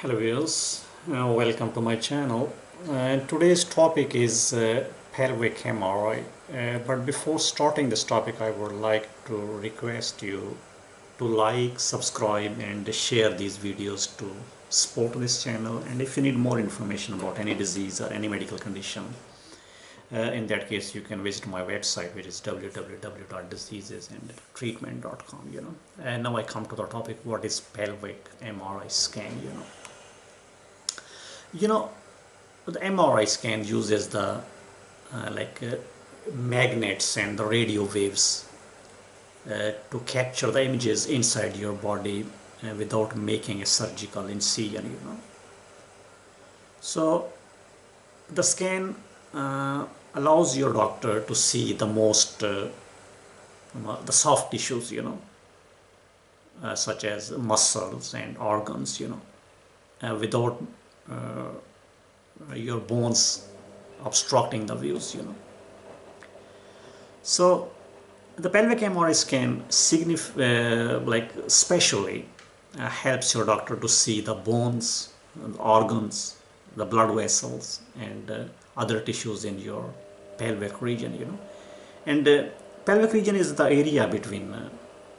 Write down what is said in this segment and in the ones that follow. Hello viewers, welcome to my channel. Today's topic is pelvic MRI, but before starting this topic I would like to request you to like, subscribe and share these videos to support this channel. And if you need more information about any disease or any medical condition, in that case you can visit my website, which is www.diseasesandtreatment.com, And now I come to the topic, what is pelvic MRI scan, the MRI scan uses the magnets and the radio waves to capture the images inside your body without making a surgical incision. So the scan allows your doctor to see the most the soft tissues, such as muscles and organs, without your bones obstructing the views, So the pelvic MRI scan especially helps your doctor to see the bones, the organs, the blood vessels and other tissues in your pelvic region, And pelvic region is the area between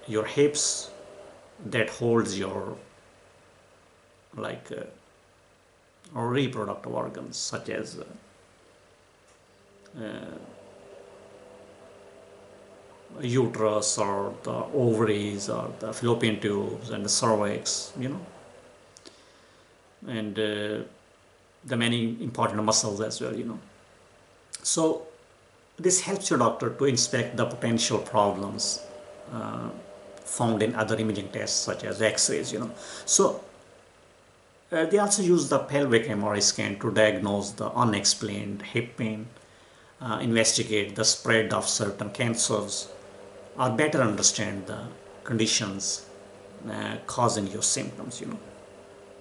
your hips that holds your or reproductive organs such as uterus or the ovaries or the fallopian tubes and the cervix, and the many important muscles as well, So this helps your doctor to inspect the potential problems found in other imaging tests such as x-rays, So they also use the pelvic MRI scan to diagnose the unexplained hip pain, investigate the spread of certain cancers, or better understand the conditions causing your symptoms,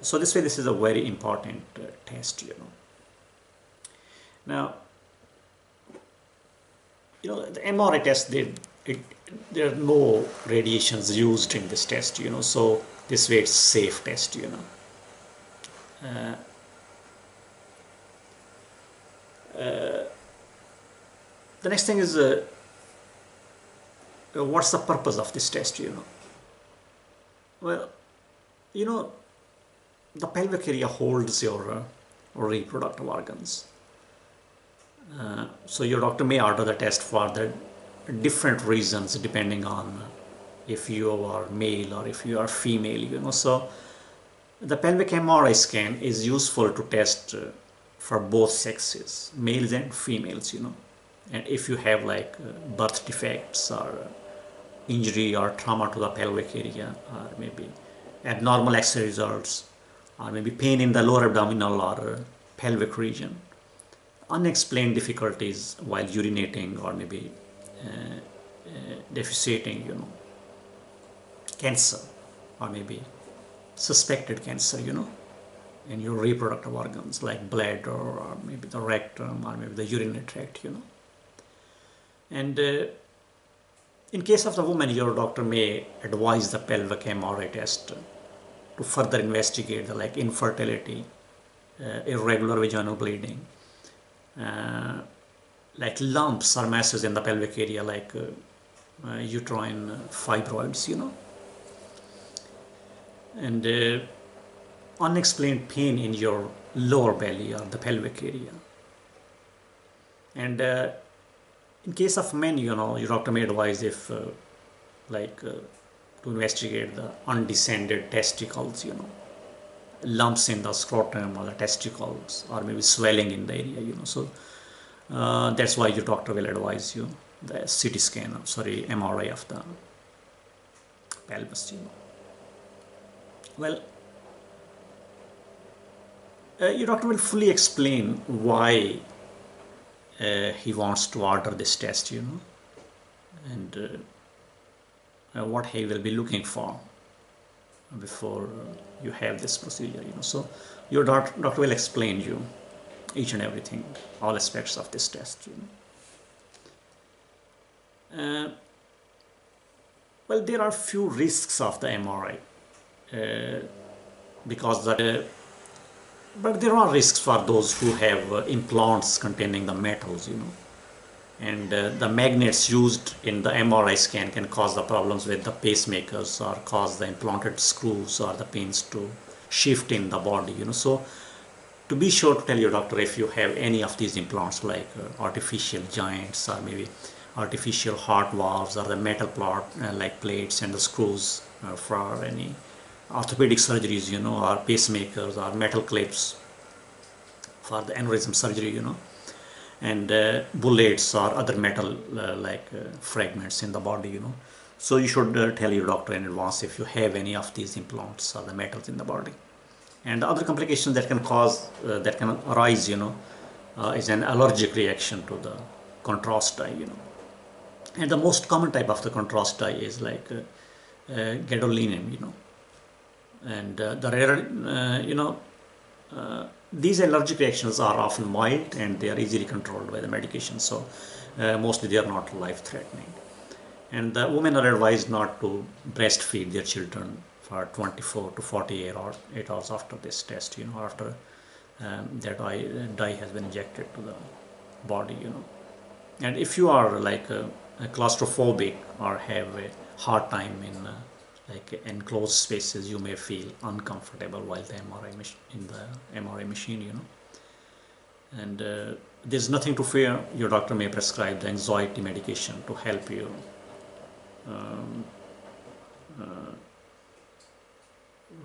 So this way, this is a very important test, Now, the MRI test, there are no radiations used in this test, So this way, it's safe test, the next thing is what's the purpose of this test, Well, the pelvic area holds your reproductive organs. So your doctor may order the test for the different reasons depending on if you are male or if you are female, So the pelvic MRI scan is useful to test for both sexes, males and females, And if you have birth defects or injury or trauma to the pelvic area, or maybe abnormal X-ray results, or maybe pain in the lower abdominal or pelvic region, unexplained difficulties while urinating or maybe defecating, cancer or maybe suspected cancer, in your reproductive organs like bladder or maybe the rectum or maybe the urinary tract, And in case of the woman, your doctor may advise the pelvic MRI test to further investigate the infertility, irregular vaginal bleeding, lumps or masses in the pelvic area uterine fibroids, And unexplained pain in your lower belly or the pelvic area. And in case of men, your doctor may advise if to investigate the undescended testicles, lumps in the scrotum or the testicles or maybe swelling in the area, So that's why your doctor will advise you the CT scan, MRI of the pelvis, Well, your doctor will fully explain why he wants to order this test, and what he will be looking for before you have this procedure, So your doctor will explain you each and everything, all aspects of this test, Well, there are few risks of the MRI because the But there are risks for those who have implants containing the metals, you know, and the magnets used in the MRI scan can cause the problems with the pacemakers or cause the implanted screws or the pins to shift in the body, you know. So to be sure to tell your doctor if you have any of these implants, like artificial joints or maybe artificial heart valves or the metal like plates and the screws for any orthopedic surgeries, you know, or pacemakers or metal clips for the aneurysm surgery, you know, and bullets or other metal like fragments in the body, you know. So you should tell your doctor in advance if you have any of these implants or the metals in the body. And the other complications that can cause that can arise, you know, is an allergic reaction to the contrast dye, you know. And the most common type of the contrast dye is like gadolinium, you know. And the rare, these allergic reactions are often mild and they are easily controlled by the medication. So mostly they are not life-threatening. And the women are advised not to breastfeed their children for 24 to 48 hours after this test, you know, after that dye has been injected to the body, you know. And if you are like a claustrophobic or have a hard time in like enclosed spaces, you may feel uncomfortable while in the MRI machine, you know. And there's nothing to fear. Your doctor may prescribe the anxiety medication to help you to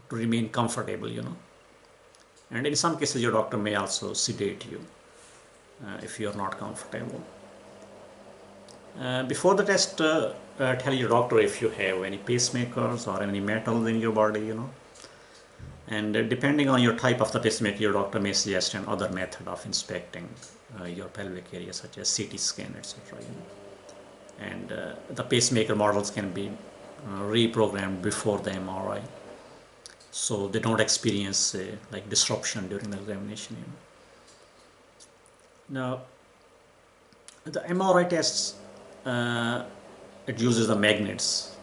remain comfortable, you know. And in some cases your doctor may also sedate you if you are not comfortable. Before the test, tell your doctor if you have any pacemakers or any metals in your body, you know. And depending on your type of the pacemaker, your doctor may suggest another method of inspecting your pelvic area, such as CT scan, etc., you know. And the pacemaker models can be reprogrammed before the MRI, so they don't experience like disruption during the examination, you know. Now the MRI tests, it uses the magnets.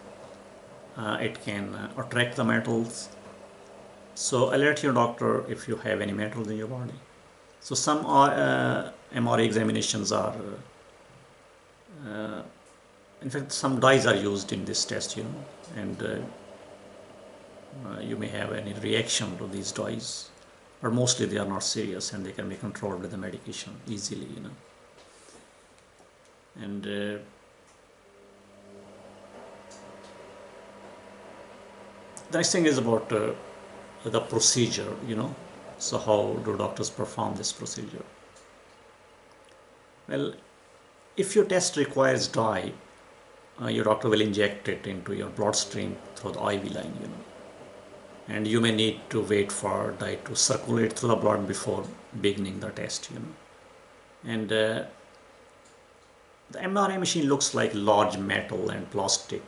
It can attract the metals, so alert your doctor if you have any metals in your body. So some MRI examinations are in fact some dyes are used in this test, you know, and you may have any reaction to these dyes, but mostly they are not serious and they can be controlled with the medication easily, you know. And the next thing is about the procedure, you know. So how do doctors perform this procedure? Well, if your test requires dye, your doctor will inject it into your bloodstream through the IV line, you know. And you may need to wait for dye to circulate through the blood before beginning the test, you know. And the MRI machine looks like large metal and plastic,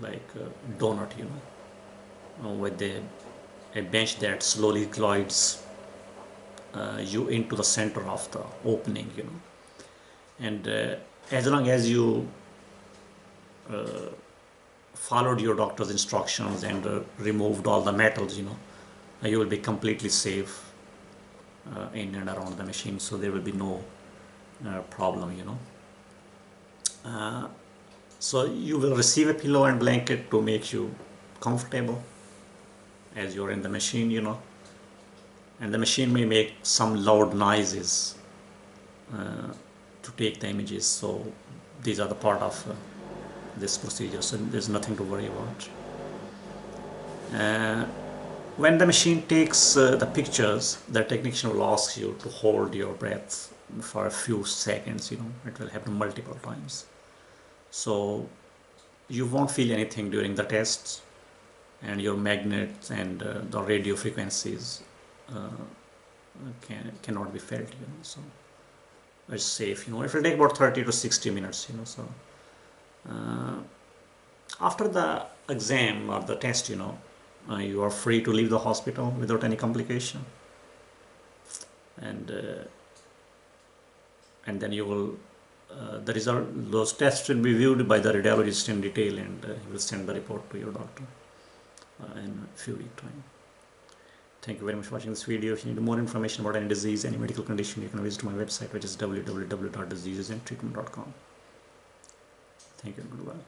like a donut, you know, with a bench that slowly glides you into the center of the opening, you know. And as long as you followed your doctor's instructions and removed all the metals, you know, you will be completely safe in and around the machine, so there will be no problem, you know. So you will receive a pillow and blanket to make you comfortable as you're in the machine, you know. And the machine may make some loud noises to take the images, so these are the part of this procedure, so there's nothing to worry about. When the machine takes the pictures, the technician will ask you to hold your breath for a few seconds, you know. It will happen multiple times, so you won't feel anything during the tests, and your magnets and the radio frequencies cannot be felt, you know. So it's safe, you know. It will take about 30 to 60 minutes, you know. So after the exam or the test, you know, you are free to leave the hospital without any complication. And then you will, the result, those tests will be viewed by the radiologist in detail, and he will send the report to your doctor in a few weeks' time. Thank you very much for watching this video. If you need more information about any disease, any medical condition, you can visit my website, which is www.diseasesandtreatment.com. Thank you and goodbye.